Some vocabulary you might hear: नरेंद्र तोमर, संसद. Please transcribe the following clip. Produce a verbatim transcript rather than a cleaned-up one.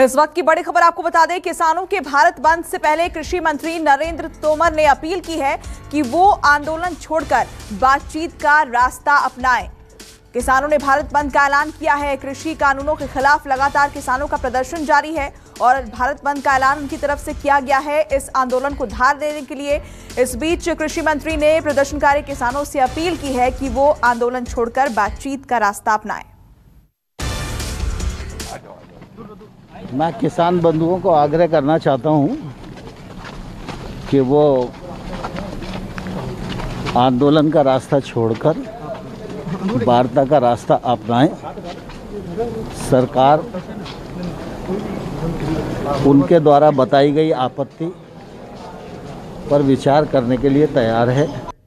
इस वक्त की बड़ी खबर आपको बता दें, किसानों के भारत बंद से पहले कृषि मंत्री नरेंद्र तोमर ने अपील की है कि वो आंदोलन छोड़कर बातचीत का रास्ता अपनाएं। किसानों ने भारत बंद का ऐलान किया है। कृषि कानूनों के खिलाफ लगातार किसानों का प्रदर्शन जारी है और भारत बंद का ऐलान उनकी तरफ से किया गया है इस आंदोलन को धार देने के लिए। इस बीच कृषि मंत्री ने प्रदर्शनकारी किसानों से अपील की है कि वो आंदोलन छोड़कर बातचीत का रास्ता अपनाएं। मैं किसान बंधुओं को आग्रह करना चाहता हूं कि वो आंदोलन का रास्ता छोड़कर वार्ता का रास्ता अपनाएं। सरकार उनके द्वारा बताई गई आपत्ति पर विचार करने के लिए तैयार है।